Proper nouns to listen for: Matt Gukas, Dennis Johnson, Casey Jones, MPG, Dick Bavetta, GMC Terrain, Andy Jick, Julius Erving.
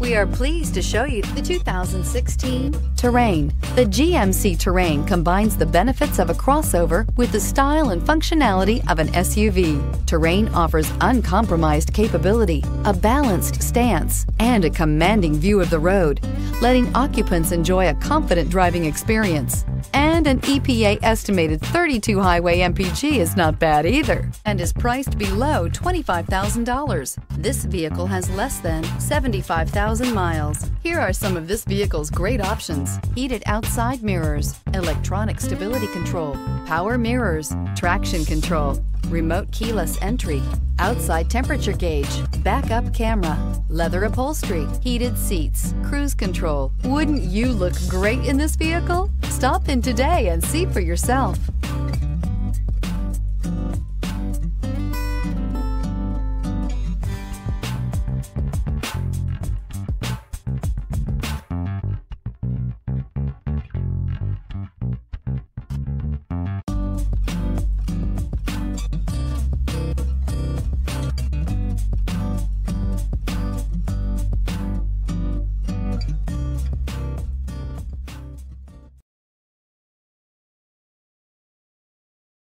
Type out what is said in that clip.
We are pleased to show you the 2016 Terrain. The GMC Terrain combines the benefits of a crossover with the style and functionality of an SUV. Terrain offers uncompromised capability, a balanced stance, and a commanding view of the road, letting occupants enjoy a confident driving experience. And an EPA-estimated 32 highway MPG is not bad either, and is priced below $25,000. This vehicle has less than 75,000 miles. Here are some of this vehicle's great options: heated outside mirrors, electronic stability control, power mirrors, traction control, remote keyless entry, outside temperature gauge, backup camera, leather upholstery, heated seats, cruise control. Wouldn't you look great in this vehicle? Stop in today and see for yourself.